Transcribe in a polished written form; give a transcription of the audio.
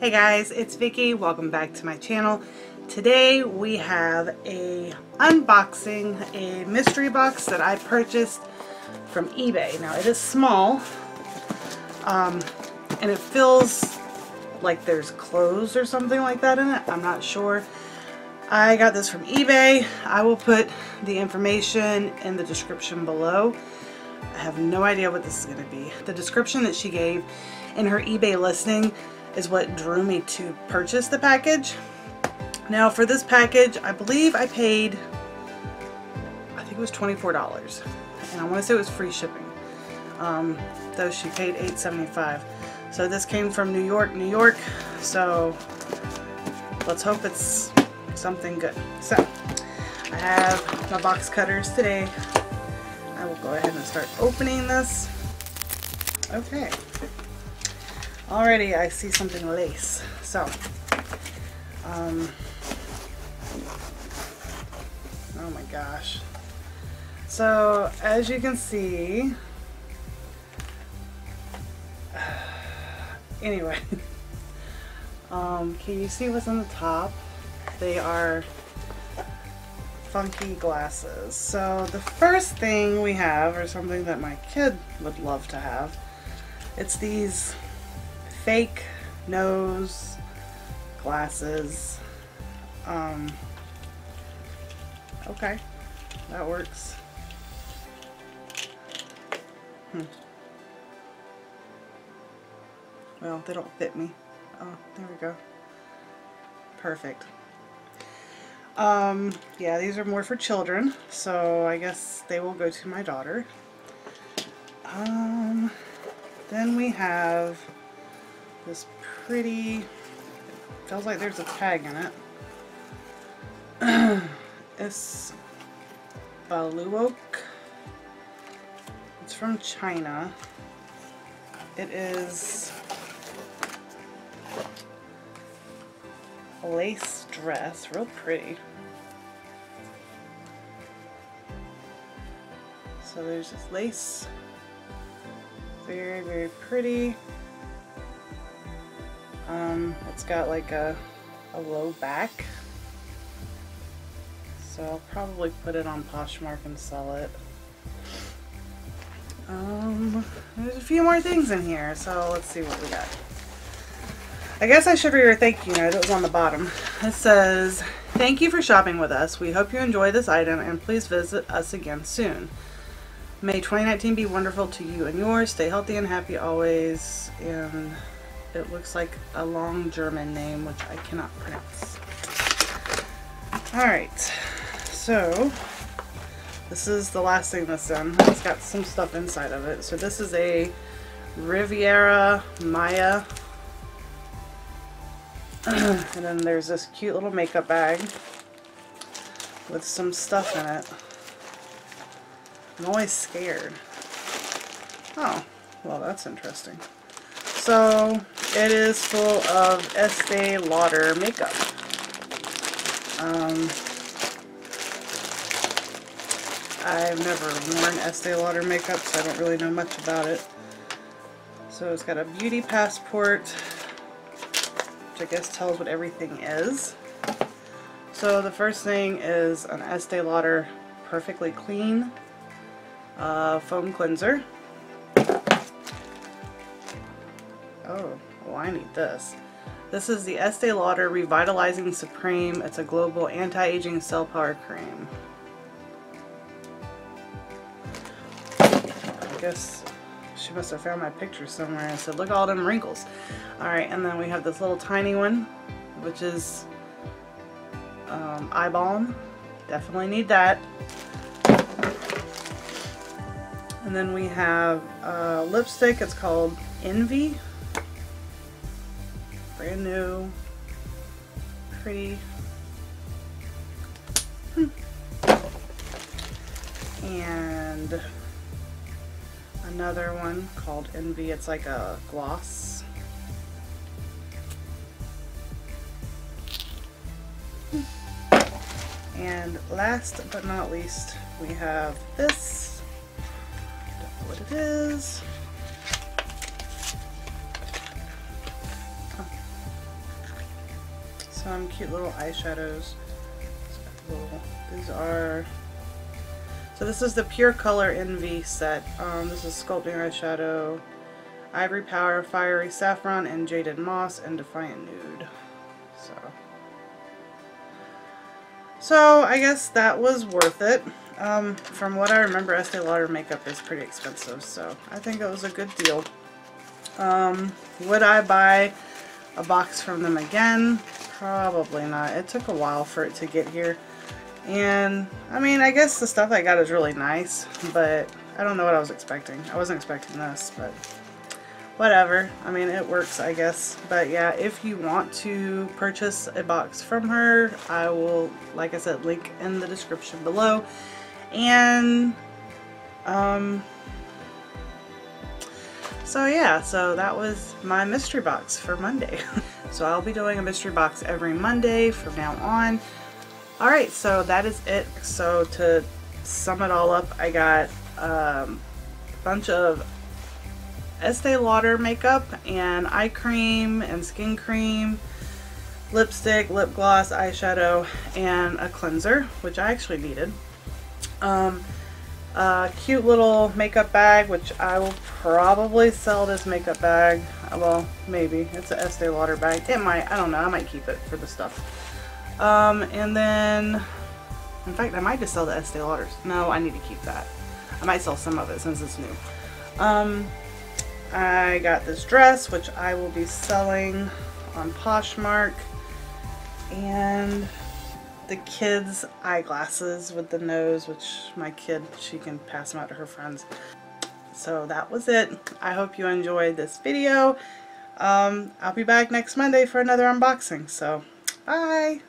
Hey guys, it's Vicky. Welcome back to my channel. Today we have a unboxing, a mystery box that I purchased from eBay. Now it is small, and it feels like there's clothes or something like that in it. I'm not sure. I got this from eBay. I will put the information in the description below. I have no idea what this is going to be. The description that she gave in her eBay listing is what drew me to purchase the package. Now for this package, I believe I paid, I think it was $24, and I want to say it was free shipping, though she paid $8.75. So this came from New York, New York, so let's hope it's something good. So I have my box cutters today. I will go ahead and start opening this. Okay. Already I see something lace. So, oh my gosh. So as you can see, anyway, can you see what's on the top? They are funky glasses. So the first thing we have, or something that my kid would love to have, it's these fake nose glasses. Okay, that works. Well, they don't fit me. Oh, there we go. Perfect. Yeah, these are more for children, so I guess they will go to my daughter. Then we have this pretty, feels like there's a tag in it. It's Baluok. It's from China. It is a lace dress, real pretty. So there's this lace, very, very pretty. It's got like a low back, so I'll probably put it on Poshmark and sell it. There's a few more things in here, so let's see what we got. I guess I should read her thank you note that was on the bottom. It says, "Thank you for shopping with us. We hope you enjoy this item and please visit us again soon. May 2019 be wonderful to you and yours. Stay healthy and happy always." And it looks like a long German name, which I cannot pronounce. Alright, so this is the last thing that's in. It's got some stuff inside of it. So this is a Riviera Maya. And then there's this cute little makeup bag with some stuff in it. I'm always scared. Oh, well, that's interesting. So it is full of Estée Lauder makeup. I've never worn Estée Lauder makeup, so I don't really know much about it. So it's got a beauty passport, I guess tells what everything is. So the first thing is an Estée Lauder Perfectly Clean foam cleanser. Oh, well, I need this. This is the Estée Lauder Revitalizing Supreme. It's a global anti-aging cell power cream. I guess she must have found my picture somewhere and said, "Look at all them wrinkles." Alright, and then we have this little tiny one, which is eye balm. Definitely need that. And then we have lipstick. It's called Envy. Brand new. Pretty. And another one called Envy. It's like a gloss. And last but not least, we have this. I don't know what it is. Oh, some cute little eyeshadows. These are, so this is the Pure Color Envy set. This is Sculpting Eyeshadow, Ivory Power, Fiery Saffron, and Jaded Moss, and Defiant Nude. So I guess that was worth it. From what I remember, Estée Lauder makeup is pretty expensive, so I think it was a good deal. Would I buy a box from them again? Probably not. It took a while for it to get here. And I mean, I guess the stuff I got is really nice, but I don't know what I was expecting. I wasn't expecting this, but whatever. I mean, it works, I guess. But yeah, if you want to purchase a box from her, I will, like I said, link in the description below. And so yeah, so that was my mystery box for Monday. So I'll be doing a mystery box every Monday from now on. Alright, so that is it. So to sum it all up, I got a bunch of Estée Lauder makeup and eye cream and skin cream, lipstick, lip gloss, eyeshadow, and a cleanser, which I actually needed. A cute little makeup bag, which I will probably sell this makeup bag. Well, maybe. It's an Estée Lauder bag. It might. I don't know. I might keep it for the stuff. And then, in fact, I might just sell the Estée Lauders. No, I need to keep that. I might sell some of it since it's new. I got this dress, which I will be selling on Poshmark. And the kids' eyeglasses with the nose, which my kid, she can pass them out to her friends. So that was it. I hope you enjoyed this video. I'll be back next Monday for another unboxing. So bye.